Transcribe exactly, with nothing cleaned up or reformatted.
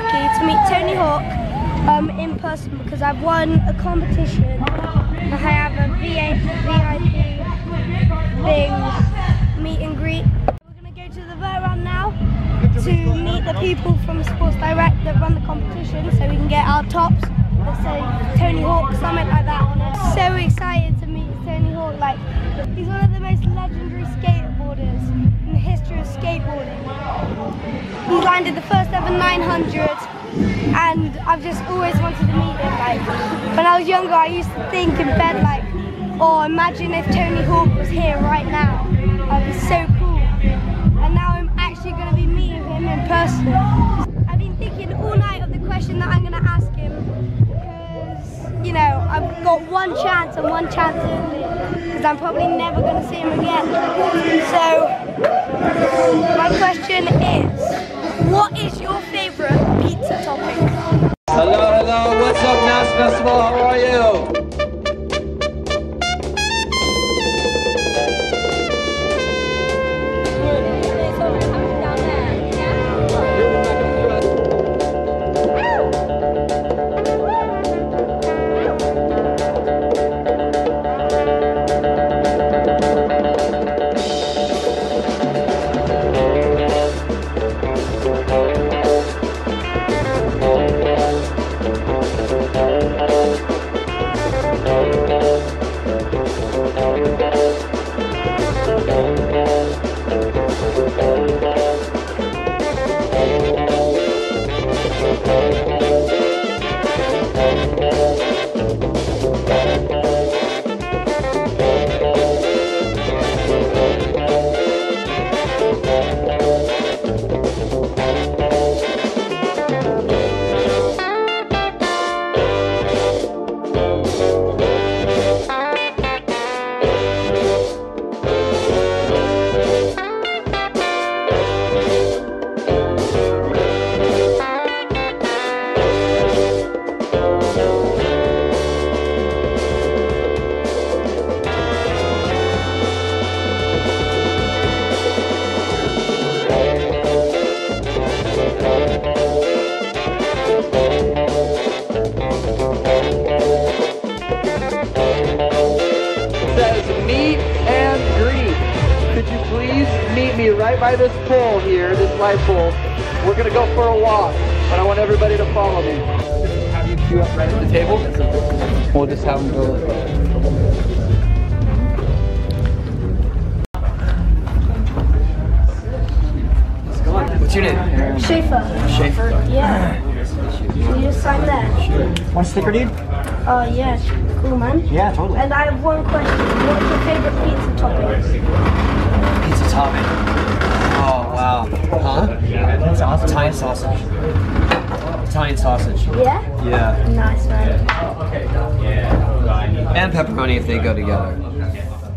lucky to meet Tony Hawk um, in person because I've won a competition. I have a V I P thing, meet and greet. We're going to go to the run now to meet the people from Sports Direct that run the competition so we can get our tops. Let's say Tony Hawk, something like that on it. So excited to meet Tony Hawk. Like, he's one of the most legendary skateboarders in the history of skateboarding. He landed the first ever nine hundred, and I've just always wanted to meet him. Like, when I was younger, I used to think in bed, like, oh, imagine if Tony Hawk was here right now. That'd be so cool. And now I'm actually going to be meeting him in person. I've been thinking all night of the question that I'm going to ask him. You know, I've got one chance and one chance only, because I'm probably never going to see him again. So, my question is, what is your favourite pizza topping? Hello, hello, what's up, Nas Festival, how are you? By this pole here, this light pole, we're gonna go for a walk, but I want everybody to follow me. Have you queue up right at the table? We'll just have them go. What's your name? Schaefer. Schaefer? Yeah. You just sign there. Sure. Want a sticker, dude? Oh, uh, yeah. Cool, man. Yeah, totally. And I have one question. What's your favorite pizza topping? Pizza topping? Oh, wow. Huh? That's awesome. Italian sausage. Italian sausage. Yeah? Yeah. Nice, man. And pepperoni if they go together.